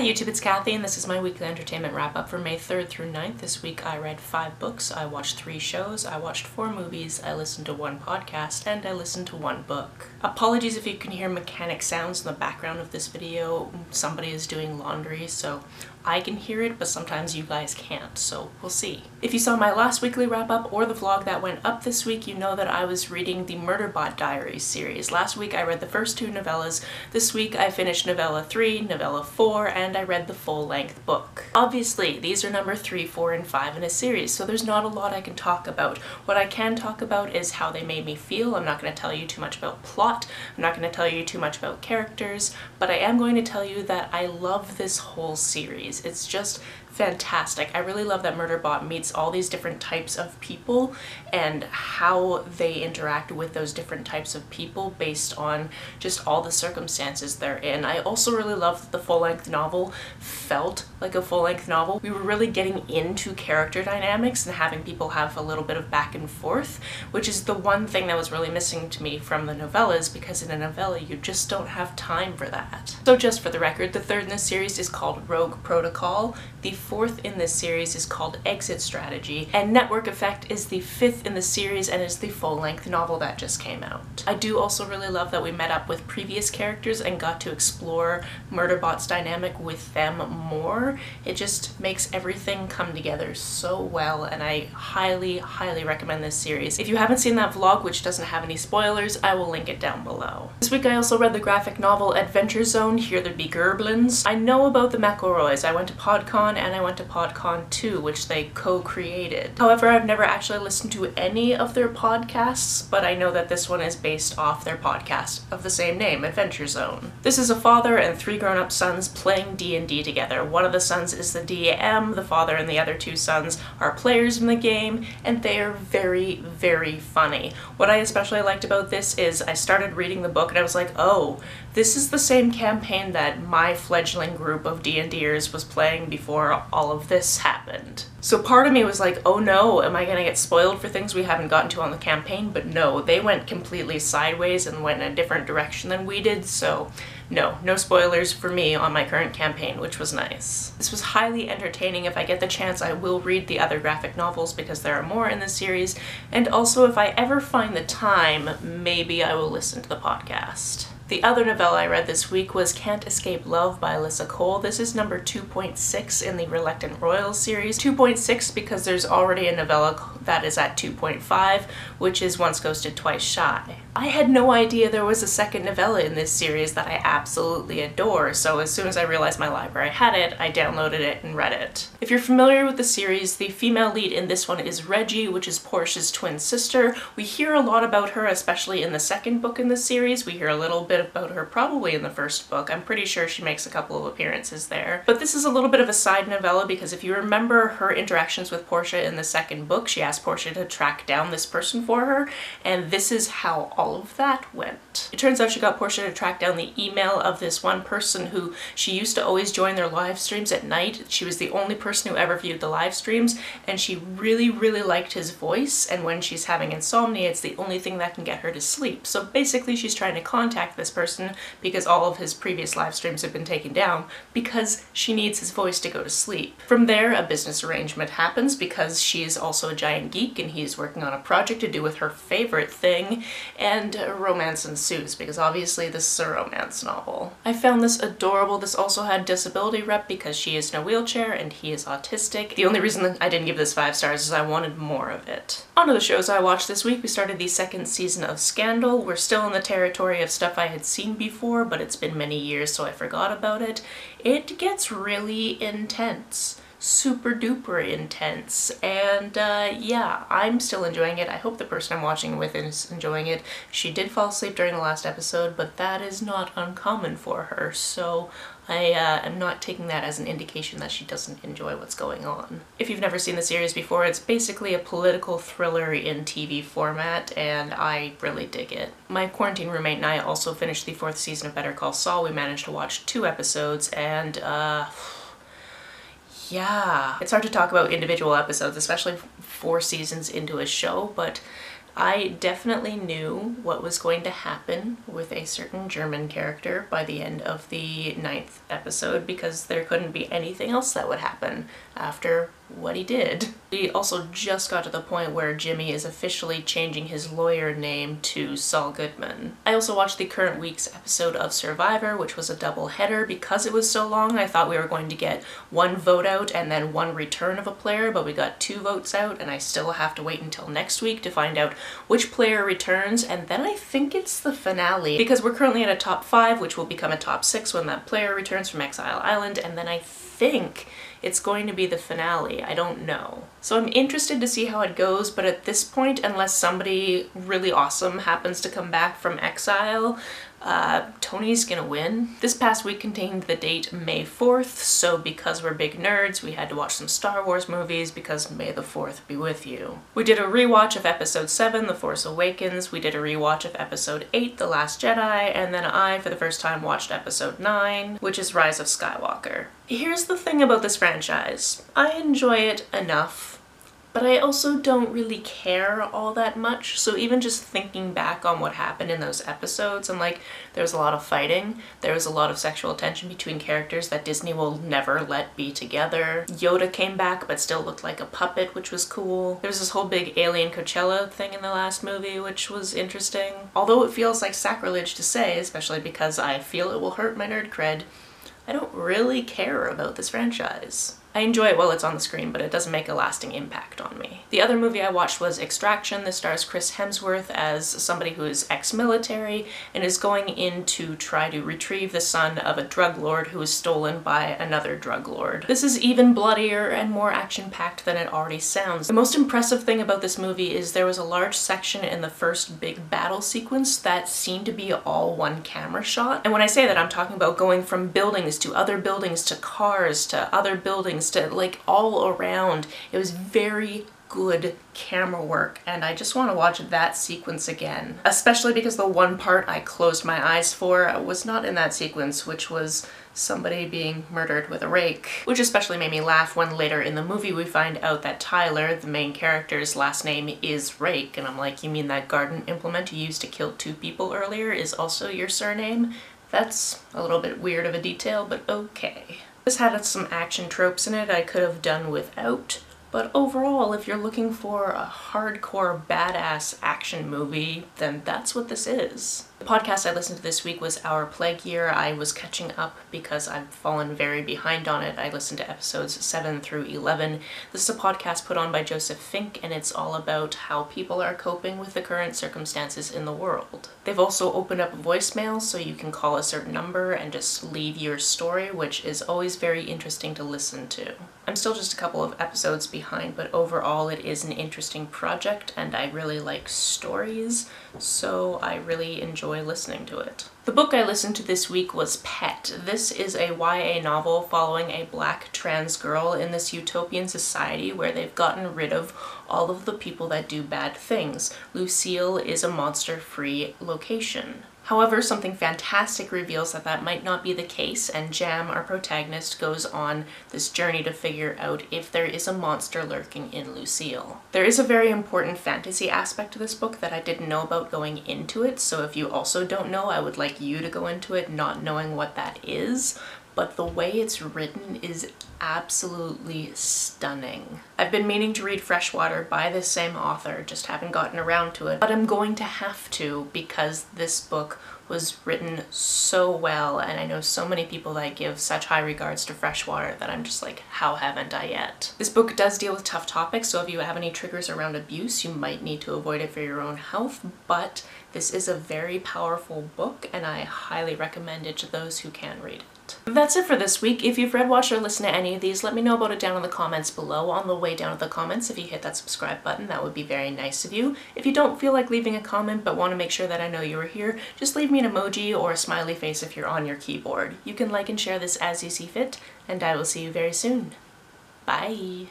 Hi YouTube, it's Kathy and this is my weekly entertainment wrap-up for May 3rd through 9th. This week I read 5 books, I watched 3 shows, I watched 4 movies, I listened to 1 podcast, and I listened to 1 book. Apologies if you can hear mechanic sounds in the background of this video. Somebody is doing laundry, so I can hear it, but sometimes you guys can't, so we'll see. If you saw my last weekly wrap-up or the vlog that went up this week, you know that I was reading the Murderbot Diaries series. Last week I read the first 2 novellas, this week I finished novella 3, novella 4, and I read the full-length book. Obviously, these are number 3, 4, and 5 in a series, so there's not a lot I can talk about. What I can talk about is how they made me feel. I'm not going to tell you too much about plot, I'm not going to tell you too much about characters, but I am going to tell you that I love this whole series. It's just fantastic. I really love that Murderbot meets all these different types of people and how they interact with those different types of people based on just all the circumstances they're in. I also really love that the full-length novel felt like a full-length novel. We were really getting into character dynamics and having people have a little bit of back and forth, which is the one thing that was really missing to me from the novellas, because in a novella you just don't have time for that. So just for the record, the third in this series is called Rogue Protocol, the fourth in this series is called Exit Strategy, and Network Effect is the 5th in the series and is the full-length novel that just came out. I do also really love that we met up with previous characters and got to explore Murderbot's dynamic with them more. It just makes everything come together so well, and I highly, highly recommend this series. If you haven't seen that vlog, which doesn't have any spoilers, I will link it down below. This week I also read the graphic novel Adventure Zone, Here There Be Gerblins. I know about the McElroys. I went to PodCon and I went to PodCon 2, which they co-created. However, I've never actually listened to any of their podcasts, but I know that this one is based off their podcast of the same name, Adventure Zone. This is a father and 3 grown-up sons playing D&D together. One of the sons is the DM, the father and the other 2 sons are players in the game, and they are very, very funny. What I especially liked about this is I started reading the book and I was like, oh, this is the same campaign that my fledgling group of D&Ders was playing before all of this happened. So part of me was like, oh no, am I gonna get spoiled for things we haven't gotten to on the campaign? But no, they went completely sideways and went in a different direction than we did, so no spoilers for me on my current campaign, which was nice. This was highly entertaining. If I get the chance, I will read the other graphic novels because there are more in this series, and also if I ever find the time, maybe I will listen to the podcast. The other novella I read this week was Can't Escape Love by Alyssa Cole. This is number 2.6 in the Reluctant Royals series. 2.6 because there's already a novella that is at 2.5, which is Once Ghosted, Twice Shy. I had no idea there was a second novella in this series that I absolutely adore, so as soon as I realized my library had it, I downloaded it and read it. If you're familiar with the series, the female lead in this one is Reggie, which is Portia's twin sister. We hear a lot about her, especially in the second book in this series. We hear a little bit about her probably in the first book. I'm pretty sure she makes a couple of appearances there. But this is a little bit of a side novella because if you remember her interactions with Portia in the second book, she asked Portia to track down this person for her, and this is how all of that went. It turns out she got Portia to track down the email of this one person who she used to always join their live streams at night. She was the only person who ever viewed the live streams, and she really, really liked his voice, and when she's having insomnia, it's the only thing that can get her to sleep. So basically she's trying to contact this person because all of his previous live streams have been taken down because she needs his voice to go to sleep. From there, a business arrangement happens because she is also a giant geek and he's working on a project to do with her favorite thing, and romance ensues because obviously this is a romance novel. I found this adorable. This also had disability rep because she is in a wheelchair and he is autistic. The only reason that I didn't give this 5 stars is I wanted more of it. Onto the shows I watched this week. We started the second season of Scandal. We're still in the territory of stuff I had seen before, but it's been many years so I forgot about it. It gets really intense. Super duper intense, and yeah, I'm still enjoying it. I hope the person I'm watching with is enjoying it. She did fall asleep during the last episode, but that is not uncommon for her, so I am not taking that as an indication that she doesn't enjoy what's going on. If you've never seen the series before, it's basically a political thriller in TV format, and I really dig it. My quarantine roommate and I also finished the 4th season of Better Call Saul. We managed to watch 2 episodes, and yeah. It's hard to talk about individual episodes, especially 4 seasons into a show, but I definitely knew what was going to happen with a certain German character by the end of the 9th episode because there couldn't be anything else that would happen after what he did. We also just got to the point where Jimmy is officially changing his lawyer name to Saul Goodman. I also watched the current week's episode of Survivor, which was a double header. Because it was so long, I thought we were going to get one vote out and then one return of a player, but we got two votes out, and I still have to wait until next week to find out which player returns, and then I think it's the finale, because we're currently at a top 5, which will become a top 6 when that player returns from Exile Island, and then I think it's going to be the finale. I don't know. So I'm interested to see how it goes, but at this point, unless somebody really awesome happens to come back from exile, Tony's gonna win. This past week contained the date May 4th, so because we're big nerds, we had to watch some Star Wars movies because May the 4th be with you. We did a rewatch of episode 7, The Force Awakens, we did a rewatch of episode 8, The Last Jedi, and then I, for the first time, watched episode 9, which is Rise of Skywalker. Here's the thing about this franchise. I enjoy it enough, but I also don't really care all that much, so even just thinking back on what happened in those episodes, and like, there was a lot of fighting, there was a lot of sexual tension between characters that Disney will never let be together. Yoda came back but still looked like a puppet, which was cool. There's this whole big alien Coachella thing in the last movie, which was interesting. Although it feels like sacrilege to say, especially because I feel it will hurt my nerd cred, I don't really care about this franchise. I enjoy it while it's on the screen, but it doesn't make a lasting impact on me. The other movie I watched was Extraction. This stars Chris Hemsworth as somebody who is ex-military and is going in to try to retrieve the son of a drug lord who was stolen by another drug lord. This is even bloodier and more action-packed than it already sounds. The most impressive thing about this movie is there was a large section in the first big battle sequence that seemed to be all one camera shot. And when I say that, I'm talking about going from buildings to other buildings to cars to other buildings to like all around. It was very good camera work, and I just want to watch that sequence again, especially because the one part I closed my eyes for was not in that sequence, which was somebody being murdered with a rake, which especially made me laugh when later in the movie we find out that Tyler, the main character's last name is Rake, and I'm like, you mean that garden implement you used to kill two people earlier is also your surname? That's a little bit weird of a detail, but okay. This had some action tropes in it I could have done without, but overall, if you're looking for a hardcore badass action movie, then that's what this is. The podcast I listened to this week was Our Plague Year. I was catching up because I've fallen very behind on it. I listened to episodes 7 through 11. This is a podcast put on by Joseph Fink, and it's all about how people are coping with the current circumstances in the world. They've also opened up voicemail, so you can call a certain number and just leave your story, which is always very interesting to listen to. I'm still just a couple of episodes behind, but overall it is an interesting project, and I really like stories, so I really enjoy listening to it. The book I listened to this week was Pet. This is a YA novel following a black trans girl in this utopian society where they've gotten rid of all of the people that do bad things. Lucille is a monster-free location. However, something fantastic reveals that that might not be the case, and Jam, our protagonist, goes on this journey to figure out if there is a monster lurking in Lucille. There is a very important fantasy aspect to this book that I didn't know about going into it, so if you also don't know, I would like you to go into it not knowing what that is, but the way it's written is absolutely stunning. I've been meaning to read Freshwater by this same author, just haven't gotten around to it, but I'm going to have to because this book was written so well, and I know so many people that give such high regards to Freshwater that I'm just like, how haven't I yet? This book does deal with tough topics, so if you have any triggers around abuse, you might need to avoid it for your own health, but this is a very powerful book, and I highly recommend it to those who can read it. That's it for this week. If you've read, watched, or listened to any of these, let me know about it down in the comments below. On the way down to the comments, if you hit that subscribe button, that would be very nice of you. If you don't feel like leaving a comment but want to make sure that I know you were here, just leave me an emoji or a smiley face if you're on your keyboard. You can like and share this as you see fit, and I will see you very soon. Bye!